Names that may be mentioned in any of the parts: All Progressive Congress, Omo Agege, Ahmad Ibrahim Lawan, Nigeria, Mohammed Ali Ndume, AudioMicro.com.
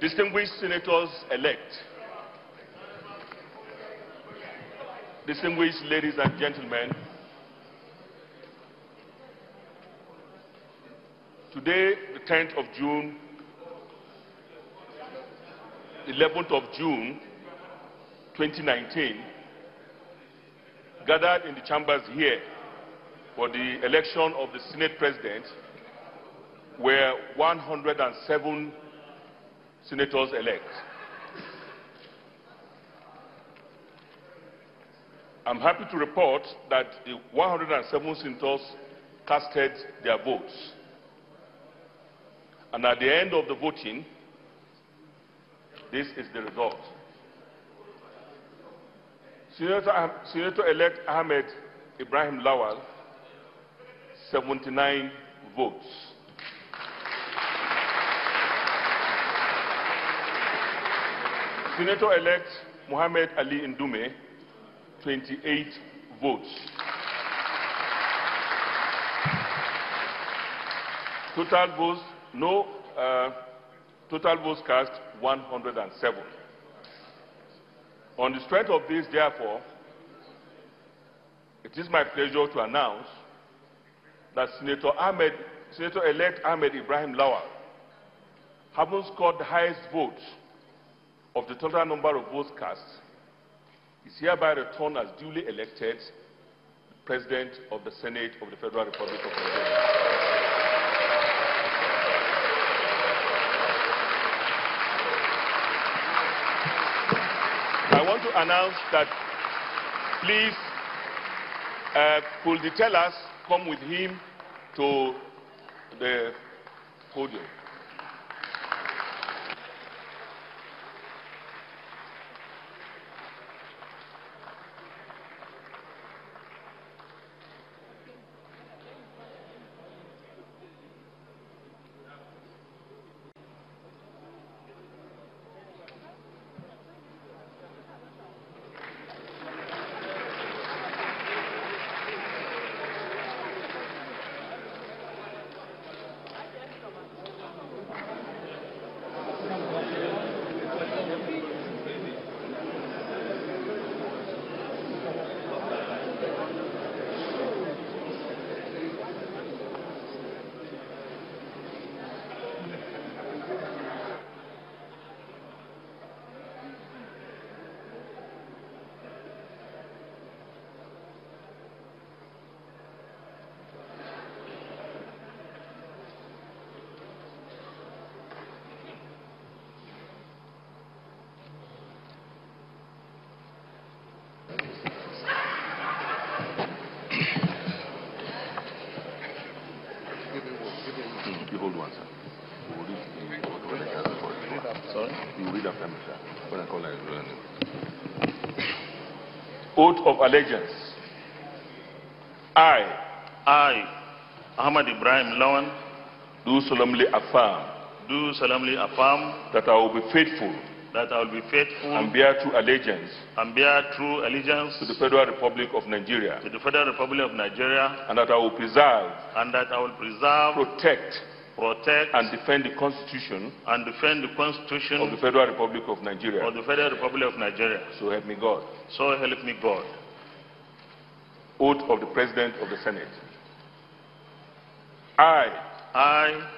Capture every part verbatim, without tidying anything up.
Distinguished senators-elect, distinguished ladies and gentlemen, today, the tenth of June, eleventh of June, twenty nineteen, gathered in the chambers here for the election of the Senate President were one hundred seven senators-elect. I'm happy to report that the one hundred seven senators casted their votes. And at the end of the voting, this is the result. Senator, Senator-elect Ahmad Ibrahim Lawan, seventy-nine votes. Senator-elect Mohammed Ali Ndume, twenty-eight votes. Total votes, no, uh, total votes cast, one hundred seven. On the strength of this, therefore, it is my pleasure to announce that Senator Ahmed, Senator-elect Ahmad Ibrahim Lawan, having scored the highest votes of the total number of votes cast, is hereby returned as duly elected President of the Senate of the Federal Republic of Nigeria. I want to announce that please uh, could the tellers come with him to the podium. Oath of allegiance. I, I, Ahmad Ibrahim Lawan, do solemnly affirm, do solemnly affirm that I will be faithful, that I will be faithful, and bear true allegiance, and bear true allegiance to the Federal Republic of Nigeria, to the Federal Republic of Nigeria, and that I will preserve, and that I will preserve, protect, protect and defend the Constitution and defend the Constitution of the Federal Republic of Nigeria. Of the Federal Republic of Nigeria. So help me God. So help me God. Oath of the President of the Senate. I, I,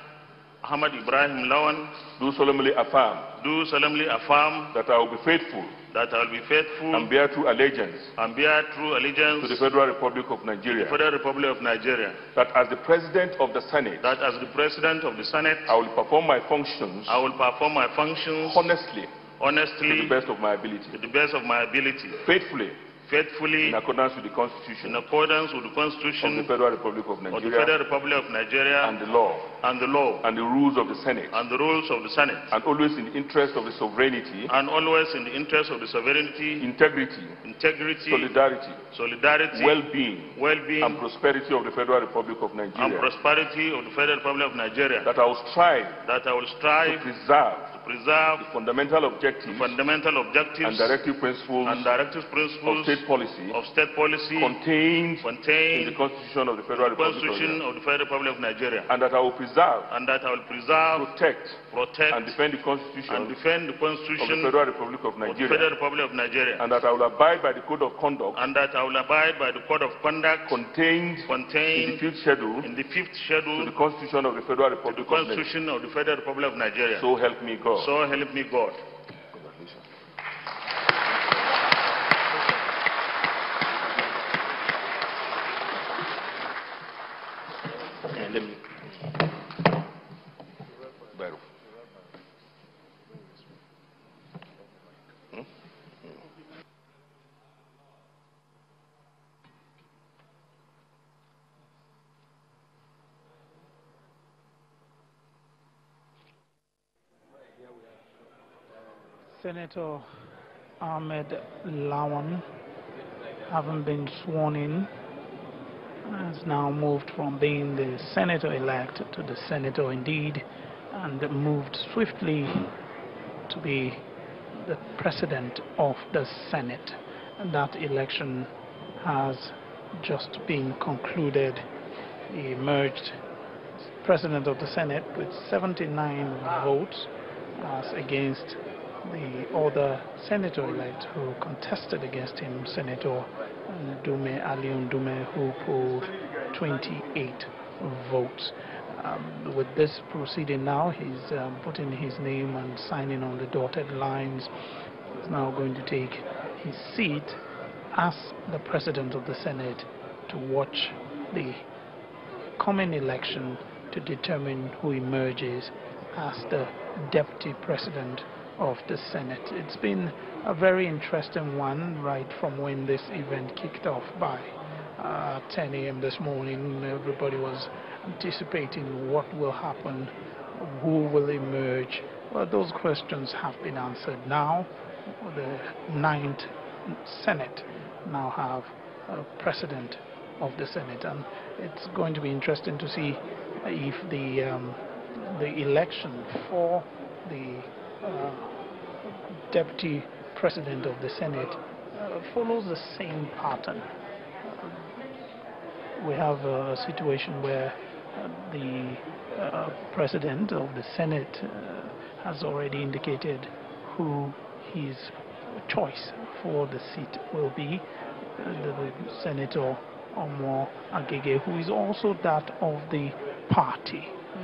Ahmad Ibrahim Lawan, do solemnly affirm, do solemnly affirm that I will be faithful, that I will be faithful, and bear true allegiance, and bear true allegiance to the Federal Republic of Nigeria, the Federal Republic of Nigeria, that as the President of the Senate, that as the President of the Senate, I will perform my functions, I will perform my functions honestly, honestly, to the best of my ability, to the best of my ability, faithfully, faithfully, in accordance with the Constitution, in accordance with the Constitution of the Federal Republic of Nigeria, of the Federal Republic of Nigeria, and the law, and the law, and the rules of the Senate, and the rules of the Senate, and always in the interest of the sovereignty, and always in the interest of the sovereignty, integrity, integrity, solidarity, solidarity, well-being, well-being, and prosperity of the Federal Republic of Nigeria, and prosperity of the Federal Republic of Nigeria, that I will strive, that I will strive, to preserve, preserve the fundamental objectives, the fundamental objectives and directive principles, and directive principles of state state policy of state policy contained, contained in the Constitution of the Federal Republic Constitution of, of the Federal Republic of Nigeria, and that I will preserve and that I will preserve, protect, protect, and defend the Constitution and defend the Constitution of the Federal Republic of Nigeria, of the Federal Republic of Nigeria, and that I will abide by the Code of Conduct and that I will abide by the Code of Conduct contained, contained in the Fifth Schedule, in the Fifth Schedule to the Constitution of the Federal Republic, the Constitution of, of the Federal Republic of Nigeria. So help me God. So help me God. Senator Ahmad Lawan, having been sworn in, has now moved from being the senator-elect to the senator-indeed, and moved swiftly to be the president of the Senate. And that election has just been concluded. He emerged president of the Senate with seventy-nine votes as against the other senator-elect who contested against him, Senator Ndume, Ali Ndume, who pulled twenty-eight votes. Um, with this proceeding now, he's um, putting his name and signing on the dotted lines. He's now going to take his seat as the president of the Senate to watch the coming election to determine who emerges as the deputy president of the Senate. It's been a very interesting one right from when this event kicked off by uh, ten A M this morning. Everybody was anticipating what will happen, who will emerge. Well, those questions have been answered now. The ninth Senate now have a president of the Senate, and it's going to be interesting to see if the um, the election for the Uh, deputy president of the Senate uh, follows the same pattern. Uh, we have a situation where uh, the uh, president of the Senate uh, has already indicated who his choice for the seat will be, uh, the Senator Omo Agege, who is also that of the party. Uh,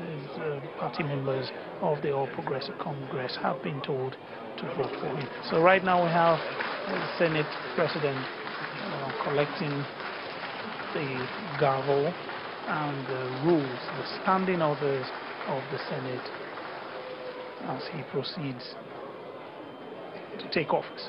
party members of the All Progressive Congress have been told to vote for him. So right now we have the Senate President uh, collecting the gavel and the rules, the standing orders of the Senate as he proceeds to take office.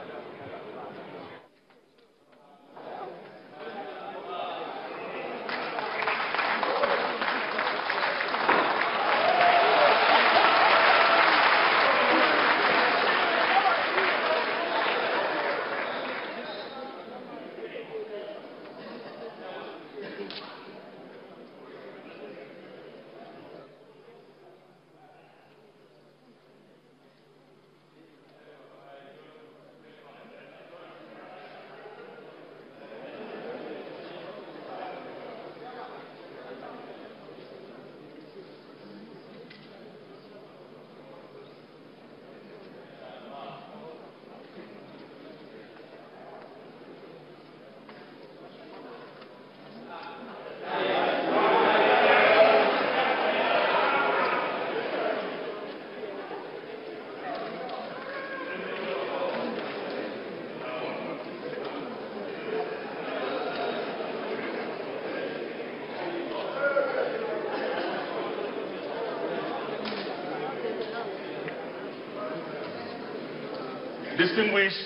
Distinguished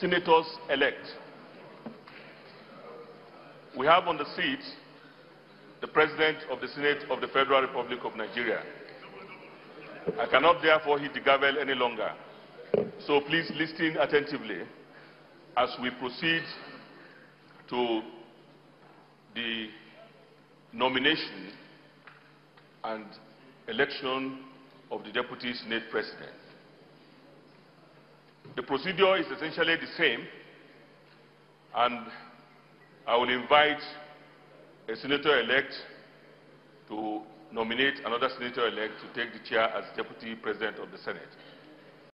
senators-elect, we have on the seat the President of the Senate of the Federal Republic of Nigeria. I cannot therefore hit the gavel any longer, so please listen attentively as we proceed to the nomination and election of the Deputy Senate President. The procedure is essentially the same And I will invite a senator-elect to nominate another senator-elect to take the chair as deputy president of the Senate.